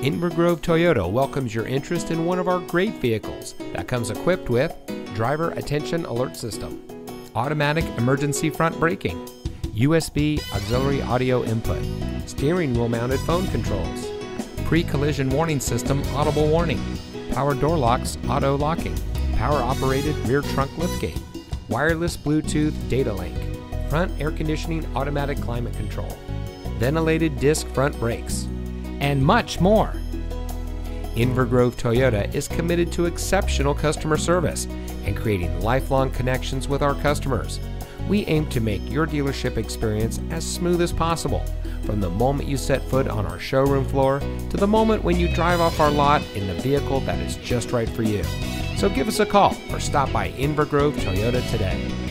Inver Grove Toyota welcomes your interest in one of our great vehicles that comes equipped with Driver Attention Alert System, Automatic Emergency Front Braking, USB Auxiliary Audio Input, Steering Wheel Mounted Phone Controls, Pre-Collision Warning System Audible Warning, Power Door Locks Auto Locking, Power Operated Rear Trunk Liftgate, Wireless Bluetooth Data Link, Front Air Conditioning Automatic Climate Control, Ventilated Disc Front Brakes, and much more. Inver Grove Toyota is committed to exceptional customer service and creating lifelong connections with our customers. We aim to make your dealership experience as smooth as possible, from the moment you set foot on our showroom floor to the moment when you drive off our lot in the vehicle that is just right for you. So give us a call or stop by Inver Grove Toyota today.